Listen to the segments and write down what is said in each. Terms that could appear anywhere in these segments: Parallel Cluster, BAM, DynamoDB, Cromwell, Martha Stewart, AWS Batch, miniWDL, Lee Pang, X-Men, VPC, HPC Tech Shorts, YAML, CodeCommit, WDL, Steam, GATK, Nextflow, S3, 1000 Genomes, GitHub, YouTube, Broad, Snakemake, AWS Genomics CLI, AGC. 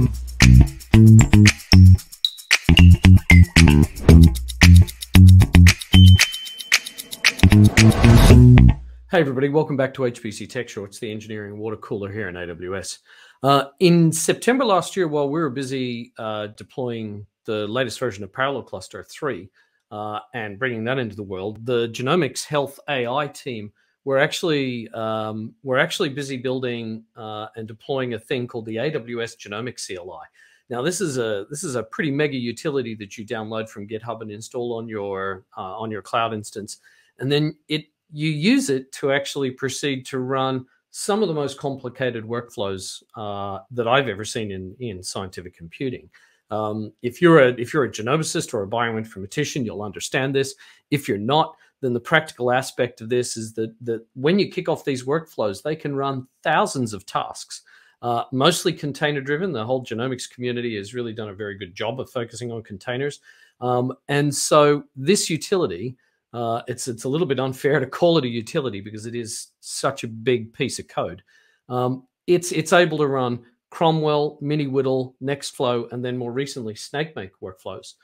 Hey everybody, welcome back to HPC Tech Shorts, the engineering water cooler here in AWS. In September last year, while we were busy deploying the latest version of Parallel Cluster 3 and bringing that into the world, the Genomics Health AI team were actually busy building and deploying a thing called the AWS Genomics CLI. Now this is a pretty mega utility that you download from GitHub and install on your cloud instance, and then you use it to actually proceed to run some of the most complicated workflows that I've ever seen in scientific computing. If you're a genomicist or a bioinformatician, you'll understand this. If you're not, then the practical aspect of this is that when you kick off these workflows, they can run thousands of tasks, mostly container-driven. The whole genomics community has really done a very good job of focusing on containers. And so this utility, it's a little bit unfair to call it a utility because it is such a big piece of code. It's able to run Cromwell, miniWDL, Nextflow, and then more recently Snakemake workflows.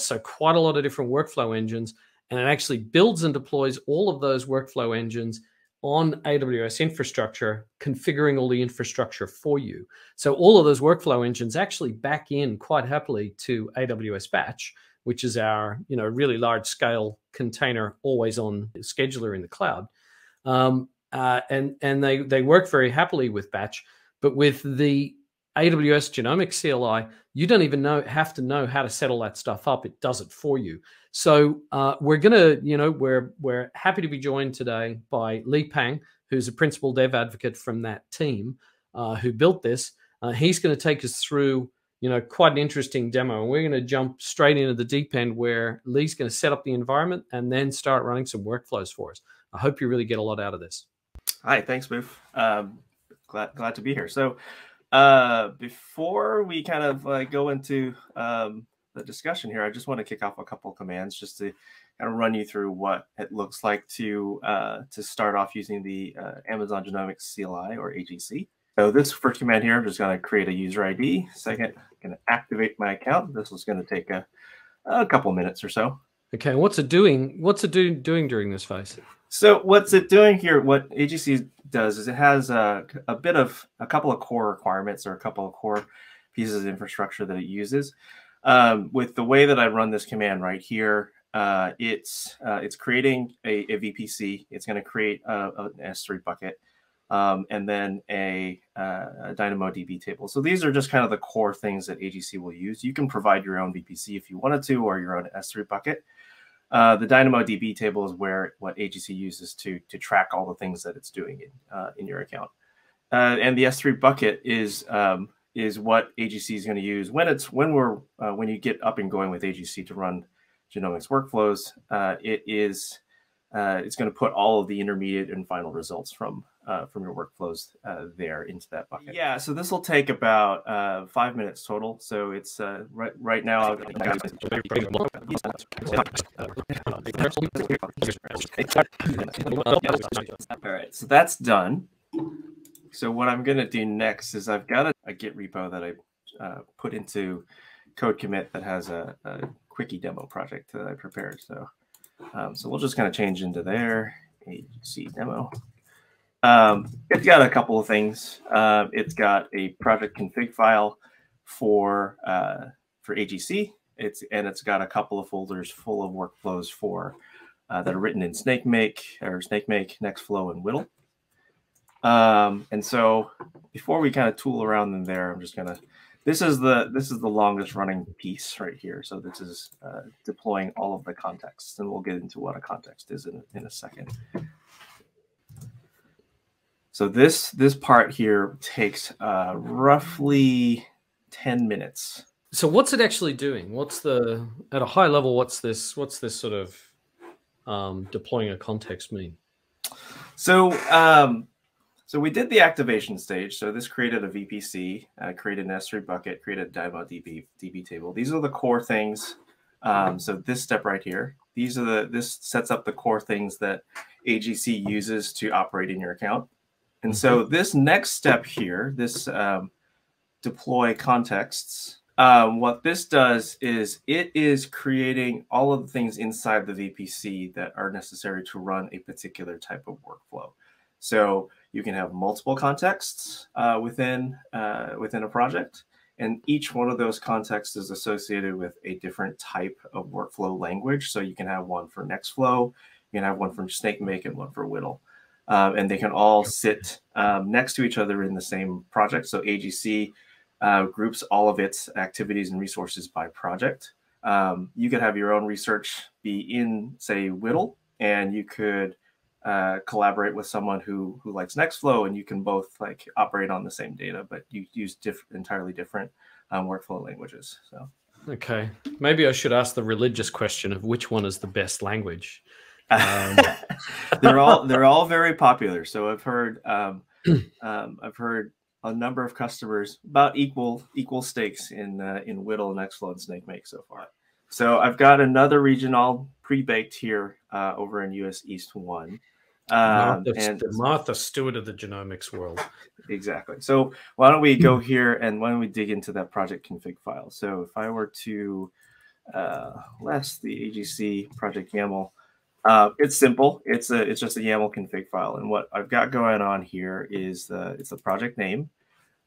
So quite a lot of different workflow engines, and it actually builds and deploys all of those workflow engines on AWS infrastructure, configuring all the infrastructure for you. So all of those workflow engines actually back in quite happily to AWS Batch, which is our really large-scale container, always-on scheduler in the cloud. And they work very happily with Batch, but with the AWS Genomics CLI, you don't even have to know how to set all that stuff up. It does it for you. So we're happy to be joined today by Lee Pang, who's a principal dev advocate from that team who built this. He's going to take us through quite an interesting demo, and we're going to jump straight into the deep end where Lee's going to set up the environment and then start running some workflows for us. I hope you really get a lot out of this. Hi, thanks, Boof. Glad to be here. So before we kind of go into the discussion here, I just want to kick off a couple of commands just to kind of run you through what it looks like to start off using the Amazon Genomics CLI or AGC. So this first command here, I'm just going to create a user ID. Second, I'm going to activate my account. This is going to take a couple minutes or so. Okay, what's it doing? What's it doing during this phase? So what's it doing here? What AGC does is it has a couple of core requirements or a couple of core pieces of infrastructure that it uses. With the way that I run this command right here, it's creating a VPC. It's going to create an S3 bucket. And then a DynamoDB table. So these are just kind of the core things that AGC will use. You can provide your own VPC if you wanted to, or your own S3 bucket. The DynamoDB table is what AGC uses to track all the things that it's doing in your account. And the S3 bucket is what AGC is going to use when you get up and going with AGC to run genomics workflows. It's going to put all of the intermediate and final results from your workflows there into that bucket. Yeah, so this will take about 5 minutes total. So it's right now. All right, so that's done. So what I'm going to do next is I've got a Git repo that I put into CodeCommit that has a quickie demo project that I prepared. So we'll just kind of change into there, AGC demo. It's got a couple of things. It's got a project config file for AGC. It's got a couple of folders full of workflows for that are written in Snakemake, Nextflow, and WDL. And so before we kind of tool around in there, I'm just gonna. This is the longest running piece right here. So this is deploying all of the contexts, and we'll get into what a context is in a second. So this part here takes roughly 10 minutes. So what's it actually doing? At a high level, what's this sort of deploying a context mean? So so we did the activation stage. So this created a VPC, created an S3 bucket, created a DynamoDB table. These are the core things. So this step right here, this sets up the core things that AGC uses to operate in your account. And so this next step here, this deploy contexts. What this does is it is creating all of the things inside the VPC that are necessary to run a particular type of workflow. So you can have multiple contexts within a project, and each one of those contexts is associated with a different type of workflow language. So you can have one for Nextflow, you can have one from Snakemake, and one for Whittle. And they can all sit next to each other in the same project. So AGC groups all of its activities and resources by project. You could have your own research be in, say, Whittle, and you could collaborate with someone who likes Nextflow, and you can both like operate on the same data, but you use entirely different workflow languages. So, okay, maybe I should ask the religious question of which one is the best language. They're all very popular. So I've heard a number of customers about equal stakes in Whittle, Nextflow, and Snakemake so far. So I've got another region all pre-baked here over in US East 1. The Martha Stewart of the genomics world. Exactly. So why don't we go here and why don't we dig into that project config file? So if I were to less the AGC project YAML, it's simple. It's just a YAML config file. And what I've got going on here is the project name.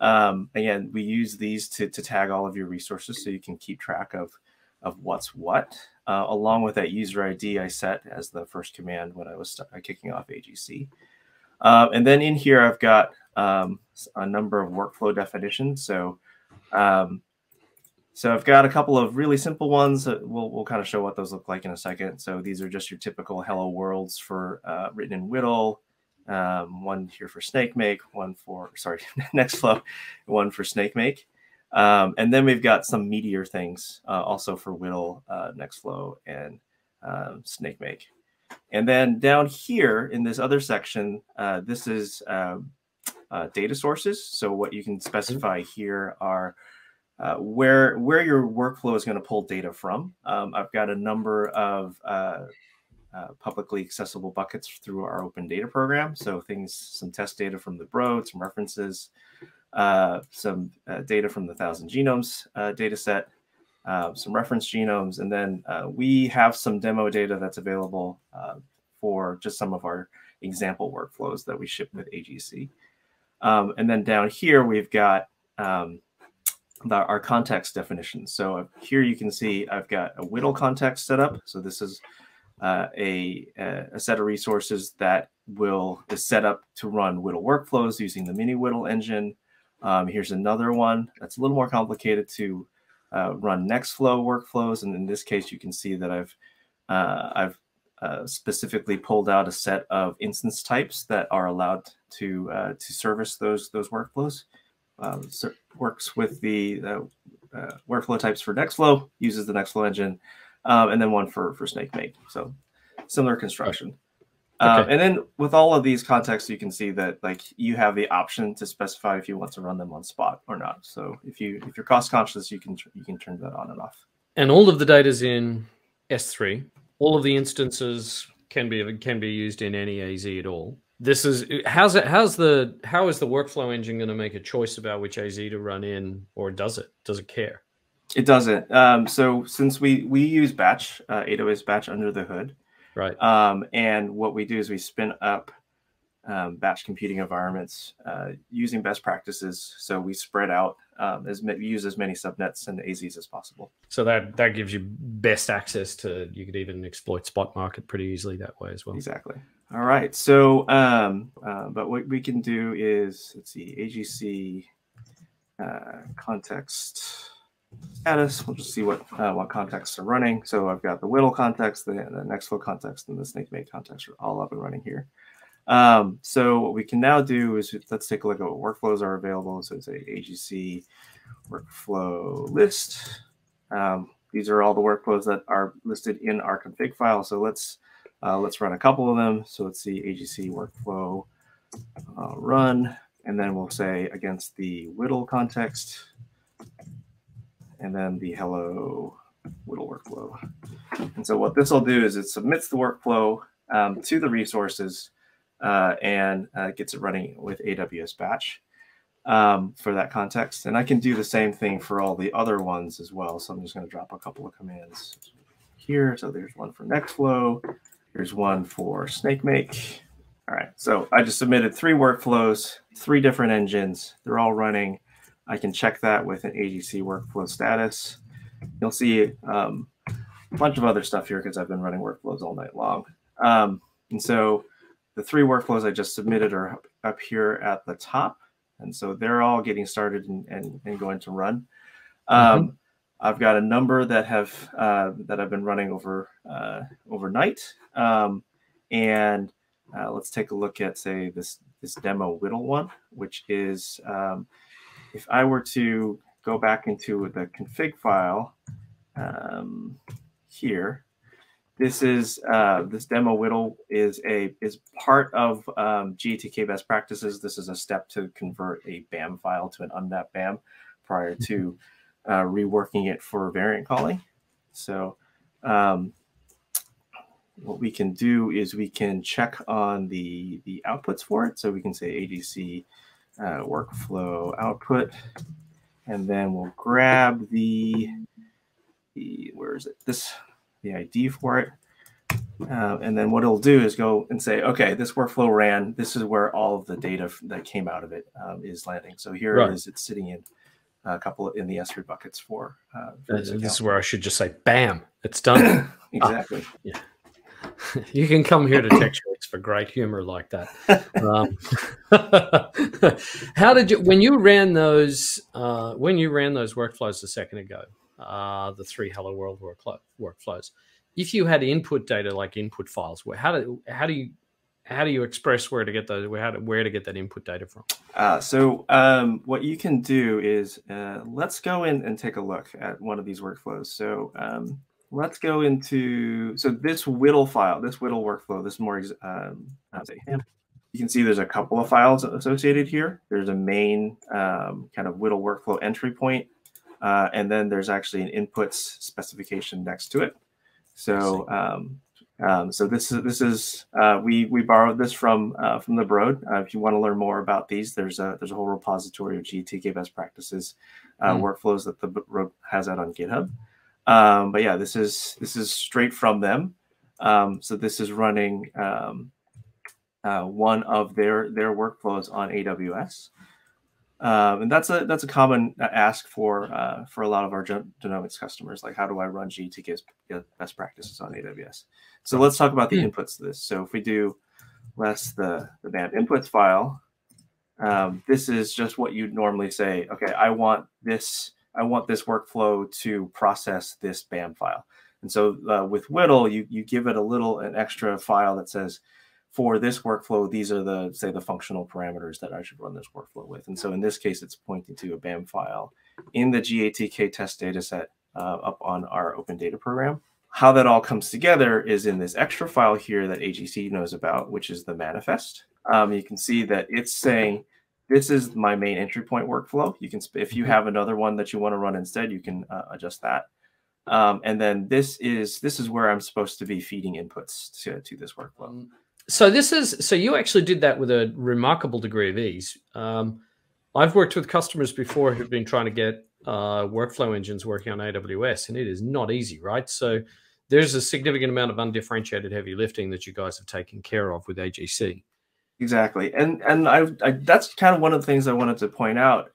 Again, we use these to tag all of your resources so you can keep track of what's what. Along with that user ID I set as the first command when I was kicking off AGC. And then in here, I've got a number of workflow definitions. So, so I've got a couple of really simple ones. We'll kind of show what those look like in a second. So these are just your typical hello worlds for written in Whittle, one here for Snakemake, one for, sorry, Nextflow, one for Snakemake. And then we've got some meatier things also for Whittle, Nextflow, and Snakemake. And then down here in this other section, this is data sources. So what you can specify here are where your workflow is going to pull data from. I've got a number of publicly accessible buckets through our open data program. So things, some test data from the Broad, some references, some data from the 1000 Genomes data set, some reference genomes, and then we have some demo data that's available for just some of our example workflows that we ship with AGC. And then down here, we've got our context definitions. So here you can see I've got a Whittle context set up. So this is a set of resources that is set up to run Whittle workflows using the miniWHITTLE engine. Here's another one that's a little more complicated to run Nextflow workflows, and in this case, you can see that I've specifically pulled out a set of instance types that are allowed to service those workflows. So works with the workflow types for Nextflow, uses the Nextflow engine, and then one for Snakemake. So similar construction. Okay. And then with all of these contexts, you can see that like you have the option to specify if you want to run them on spot or not. So if you're cost conscious, you can turn that on and off. And all of the data is in S3. All of the instances can be used in any AZ at all. This is how is the workflow engine going to make a choice about which AZ to run in, or does it? Does it care? It doesn't. So since we use Batch, AWS Batch under the hood. Right. And what we do is we spin up batch computing environments using best practices. So we spread out, use as many subnets and AZs as possible. So that gives you best access to, you could even exploit spot market pretty easily that way as well. Exactly. All right. So, but what we can do is, let's see, AGC context status. We'll just see what contexts are running. So I've got the Whittle context, the Nextflow context, and the Snakemake context are all up and running here. So what we can now do is let's take a look at what workflows are available. So it's a AGC workflow list. These are all the workflows that are listed in our config file. So let's run a couple of them. So let's see AGC workflow run, and then we'll say against the Whittle context, and then the hello Whittle workflow. And so what this will do is it submits the workflow to the resources and gets it running with AWS Batch. for that context. And I can do the same thing for all the other ones as well. So I'm just going to drop a couple of commands here. So there's one for Nextflow. Here's one for Snakemake. All right, so I just submitted 3 workflows, 3 different engines. They're all running. I can check that with an AGC workflow status. You'll see a bunch of other stuff here because I've been running workflows all night long. And so the 3 workflows I just submitted are up here at the top. And so they're all getting started and going to run. I've got a number that have that I've been running over overnight. And let's take a look at, say, this demo whittle one, which is if I were to go back into the config file here, this is this demo whittle is part of GATK best practices. This is a step to convert a BAM file to an unmapped BAM prior to reworking it for variant calling. So what we can do is we can check on the outputs for it. So we can say AGC workflow output, and then we'll grab the where is it? This, the ID for it. And then what it'll do is go and say, okay, this workflow ran. This is where all of the data that came out of it is landing. So here it is. It's sitting in a couple in the S3 buckets for this is where I should just say, bam, it's done. Exactly. Yeah. You can come here to Tech Shorts for great humor like that. How did you, when you ran those workflows a second ago, the 3 Hello World workflows, if you had input data like input files, how do you express where to get those, where to get that input data from? So what you can do is let's go in and take a look at one of these workflows. So let's go into, so this whittle file, this whittle workflow, this more, you can see there's a couple of files associated here. There's a main kind of whittle workflow entry point, and then there's actually an inputs specification next to it. So, so we borrowed this from the Broad. If you want to learn more about these, there's a whole repository of GATK best practices workflows that the Broad has out on GitHub. But yeah, this is straight from them. So this is running one of their workflows on AWS, and that's a common ask for a lot of our genomics customers. Like, how do I run GATK's best practices on AWS? So let's talk about the inputs to this. So if we do less the BAM inputs file, this is just what you'd normally say. Okay, I want this workflow to process this BAM file. And so with Whittle, you give it an extra file that says, for this workflow, these are the functional parameters that I should run this workflow with. And so in this case, it's pointing to a BAM file in the GATK test data set up on our open data program. How that all comes together is in this extra file here that AGC knows about, which is the manifest. You can see that it's saying, this is my main entry point workflow. You can, if you have another one that you want to run instead, you can adjust that. And then this is where I'm supposed to be feeding inputs to this workflow. So you actually did that with a remarkable degree of ease. I've worked with customers before who've been trying to get workflow engines working on AWS, and it is not easy, right? So there's a significant amount of undifferentiated heavy lifting that you guys have taken care of with AGC. Exactly, and that's kind of one of the things I wanted to point out.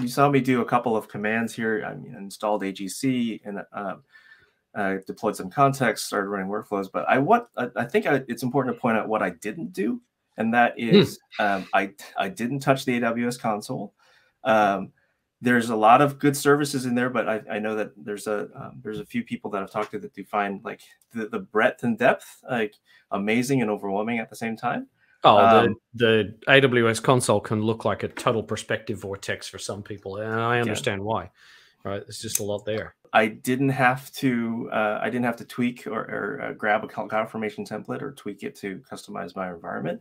You saw me do a couple of commands here. I mean, installed AGC and deployed some context, started running workflows. But I think it's important to point out what I didn't do, and that is I didn't touch the AWS console. There's a lot of good services in there, but I know that there's a few people that I've talked to that do find like the breadth and depth like amazing and overwhelming at the same time. Oh, the AWS console can look like a total perspective vortex for some people, and I understand why. Right, there's just a lot there. I didn't have to tweak or grab a confirmation template or tweak it to customize my environment,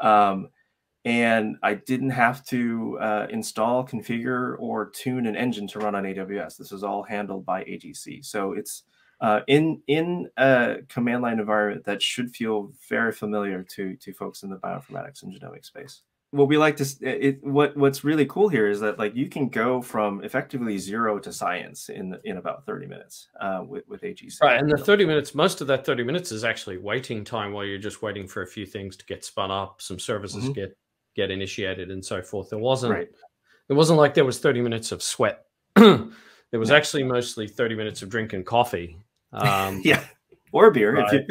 and I didn't have to install, configure, or tune an engine to run on AWS. This is all handled by AGC, so it's. In a command line environment that should feel very familiar to folks in the bioinformatics and genomics space. what we like to what's really cool here is that like you can go from effectively zero to science in about 30 minutes with AGC. Right, and the 30 minutes, most of that 30 minutes is actually waiting time while you're just waiting for a few things to get spun up, some services mm-hmm. get initiated and so forth. It wasn't like there was 30 minutes of sweat. There was actually mostly 30 minutes of drinking coffee. Yeah. Or beer, right.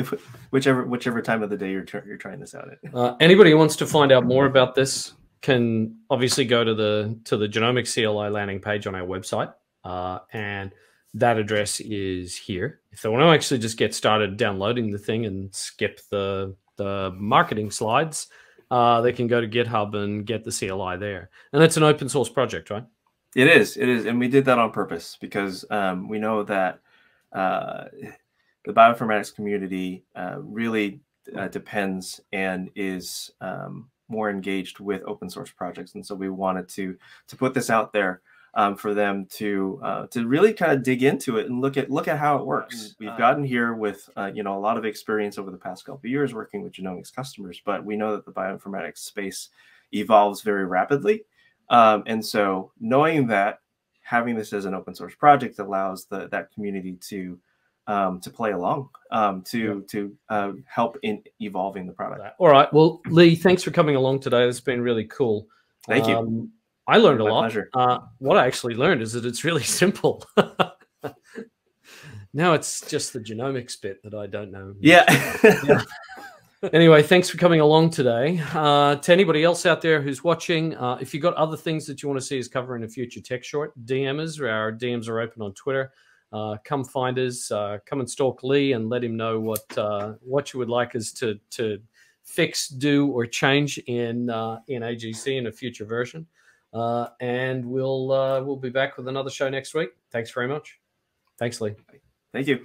whichever time of the day you're trying this out at. Anybody who wants to find out more about this can obviously go to the Genomics CLI landing page on our website, and that address is here. If they want to actually just get started downloading the thing and skip the marketing slides, they can go to GitHub and get the CLI there. And it's an open source project, right? It is. It is, and we did that on purpose because we know that. The bioinformatics community really depends and is more engaged with open source projects, and so we wanted to put this out there for them to really kind of dig into it and look at how it works. We've gotten here with a lot of experience over the past couple of years working with genomics customers, but we know that the bioinformatics space evolves very rapidly, and so knowing that having this as an open source project allows that community to play along, to help in evolving the product. All right. Well, Lee, thanks for coming along today. It's been really cool. Thank you. I learned a lot. Pleasure. What I actually learned is that it's really simple. Now it's just the genomics bit that I don't know. Yeah. Anyway, thanks for coming along today. To anybody else out there who's watching, if you've got other things that you want to see us cover in a future Tech Short, DM us. Our DMs are open on Twitter. Come find us, come and stalk Lee and let him know what you would like us to fix, do, or change in AGC in a future version. And we'll be back with another show next week. Thanks very much. Thanks, Lee. Thank you.